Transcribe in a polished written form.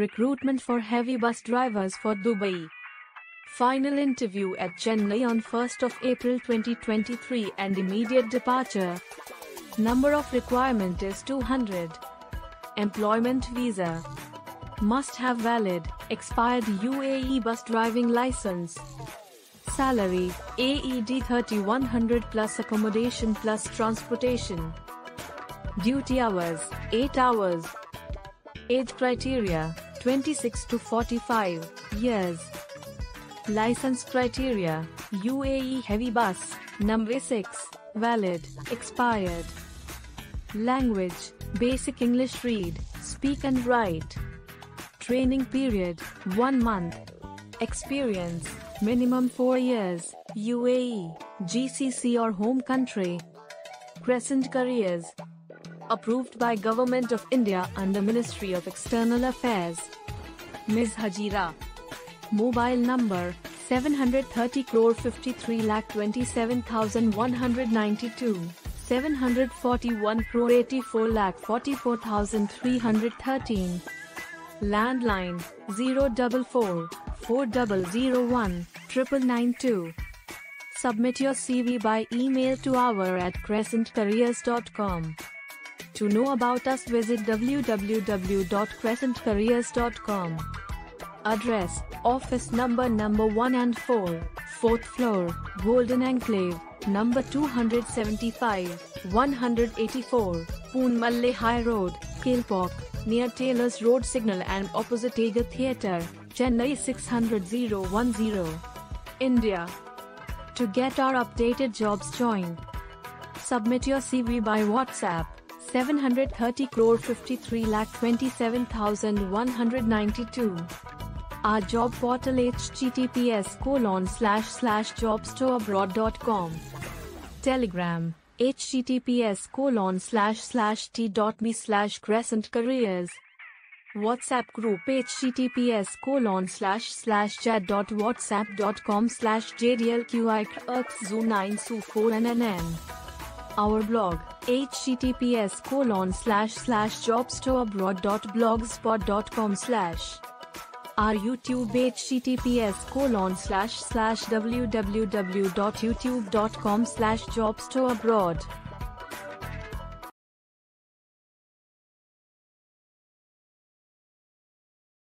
Recruitment for heavy bus drivers for Dubai. Final interview at Chennai on 1st of April 2023 and immediate departure. Number of requirement is 200. Employment visa. Must have valid, expired UAE bus driving license. Salary, AED 3100 plus accommodation plus transportation. Duty hours, 8 hours. Age criteria, 26 to 45 years. License criteria, UAE heavy bus, number 6, valid, expired. Language, basic English read, speak and write. Training period, 1 month. Experience, minimum 4 years, UAE, GCC or home country. Crescent Careers. Approved by Government of India under Ministry of External Affairs. Ms. Hajira. Mobile number, 730,53,27,192, 741,84,44,313. Landline, 044-4001-9992. Submit your CV by email to our@crescentcareers.com. To know about us, visit www.crescentcareers.com. Address, office number 1 and 4, 4th floor, Golden Enclave, number 275, 184, Poon Malay High Road, Kilpok, near Taylor's Road Signal and opposite Aga Theatre, Chennai 60010, India. To get our updated jobs, join. Submit your CV by WhatsApp. 730,53,27,192. Our job portal https://jobstoabroad.com. Telegram https://t.me/crescentcareers. WhatsApp group https://chat.whatsapp.com/jdlqiqzu9su4nn. Our blog https://jobstoabroad.blogspot.com/. Our YouTube https://www.youtube.com/jobstoabroad.